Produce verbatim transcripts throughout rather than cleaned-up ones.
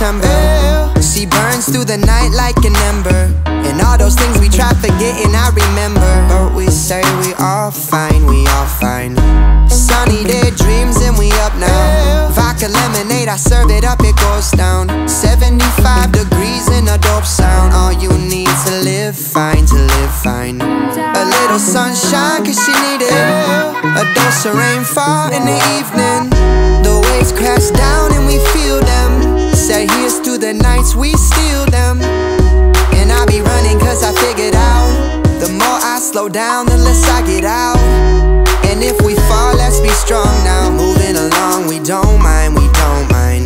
September. She burns through the night like an ember, and all those things we try forgetting, I remember. But we say we all fine, we all fine. Sunny day dreams and we up now. Vodka lemonade, I serve it up, it goes down. Seventy-five degrees and a dope sound. All you need to live fine, to live fine. A little sunshine cause she needed a dose of rainfall in the evening. The waves crash down and we feel them. Say here's through the nights we steal them. And I be running cause I figured out, the more I slow down the less I get out. And if we fall, let's be strong now. Moving along, we don't mind, we don't mind.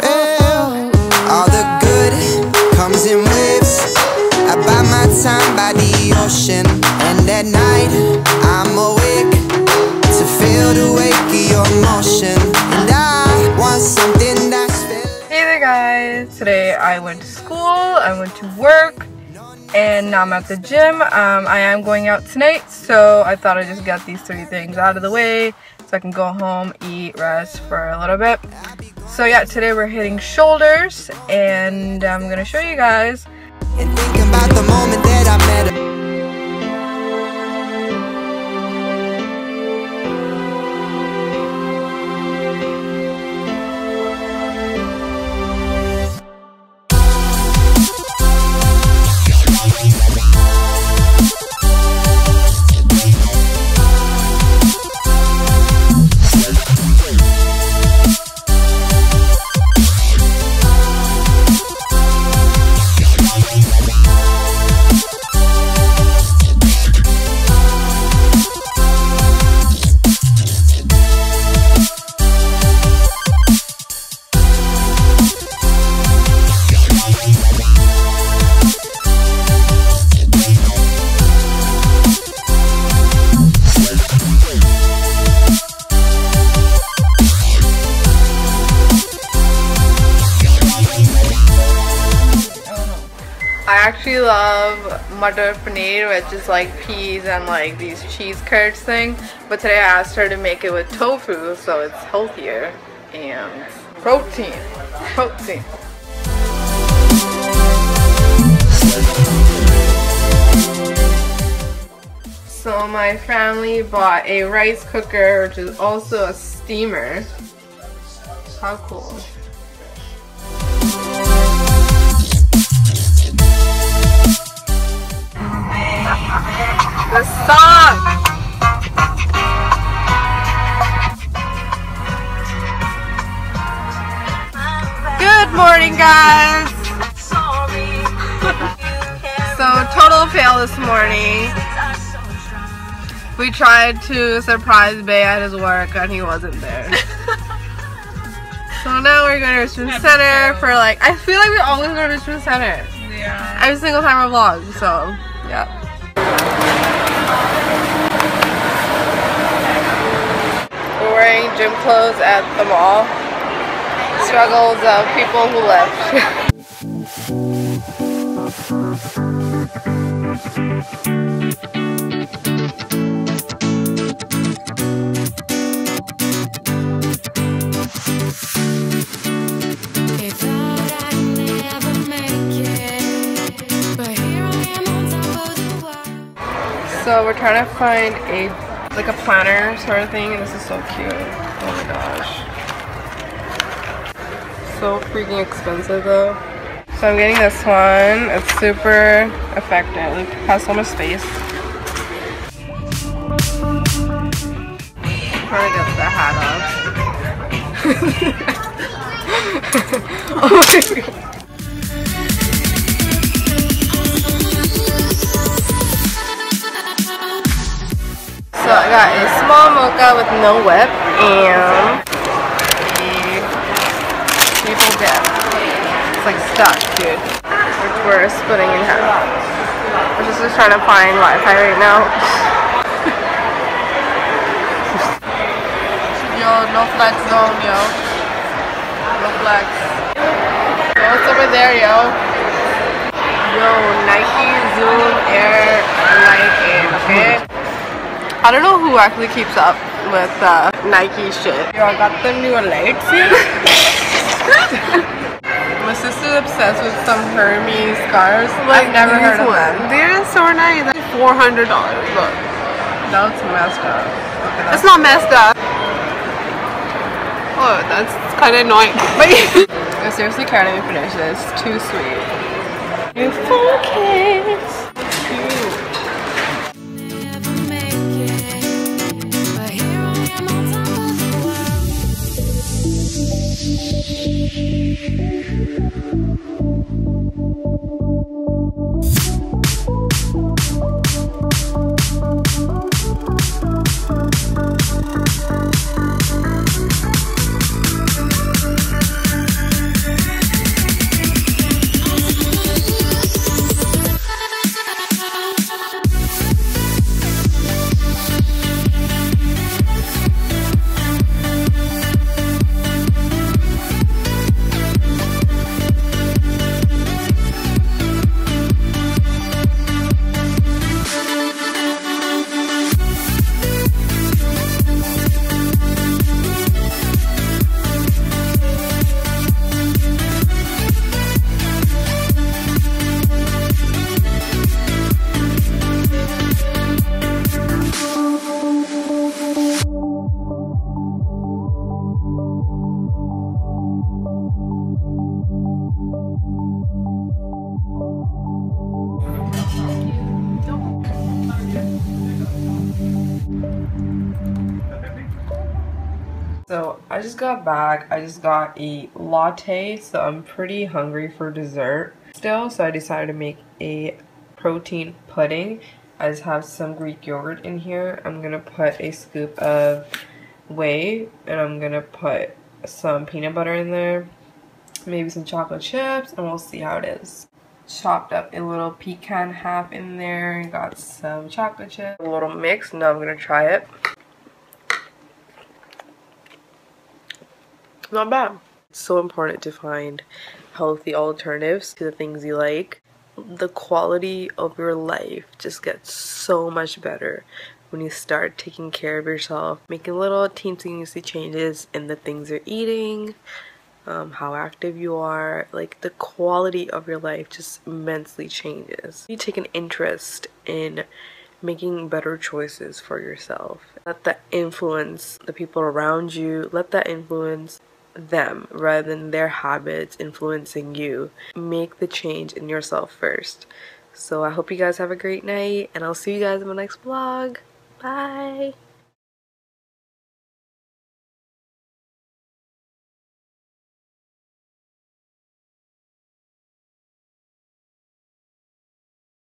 Yeah. All the good comes in waves. I buy my time by the ocean, and at night I'm awake to feel the wake of your motion. And I want something that. Guys, today I went to school, I went to work, and now I'm at the gym. um, I am going out tonight, so I thought I just got these three things out of the way so I can go home, eat, rest for a little bit. So yeah, today we're hitting shoulders, and I'm gonna show you guys. And think about the moment that I met her. I actually love mutter paneer, which is like peas and like these cheese curds thing, but today I asked her to make it with tofu, so it's healthier and protein, protein. So my family bought a rice cooker, which is also a steamer. How cool. The song! Good morning, guys! So, total fail this morning. We tried to surprise Bay at his work and he wasn't there. So now we're going to Richmond Centre for like, I feel like we always go to Richmond Centre. Yeah. Every single time I vlog, so yeah. We're wearing gym clothes at the mall. Struggles of people who left. They thought I'd never make it, but here I am on top of the world. So we're trying to find a like a planner sort of thing, and this is so cute. Oh my gosh. So freaking expensive though. So I'm getting this one. It's super effective. It has so much space. I'm trying to get the hat off. Oh my god. So I got a small mocha with no whip and a maple dip. It's like stuck, dude. Which we're splitting in half. We're just, just trying to find Wi-Fi right now. Yo, no flex zone, yo. No flex. Yo, what's over there, yo? Yo, Nike Zoom Air Light Air, okay? I don't know who actually keeps up with uh, Nike shit. Yo, I got the new lights here. My sister's obsessed with some Hermes scarves. Like, I've never heard of them. They're so nice. four hundred dollars. Look. That's messed up. Okay, that's it's not messed up. Oh, that's kind of annoying. I seriously can't even finish this. It's too sweet. You focus. It's cute. So I just got back, I just got a latte, so I'm pretty hungry for dessert still, so I decided to make a protein pudding. I just have some Greek yogurt in here. I'm gonna put a scoop of whey and I'm gonna put some peanut butter in there, maybe some chocolate chips, and we'll see how it is. Chopped up a little pecan half in there, got some chocolate chips, a little mix. Now I'm gonna try it. Not bad. It's so important to find healthy alternatives to the things you like. The quality of your life just gets so much better when you start taking care of yourself, making little teensy changes in the things you're eating, um, how active you are. Like, the quality of your life just immensely changes. You take an interest in making better choices for yourself. Let that influence the people around you. Let that influence them rather than their habits influencing you. Make the change in yourself first. So I hope you guys have a great night, and I'll see you guys in my next vlog. Bye.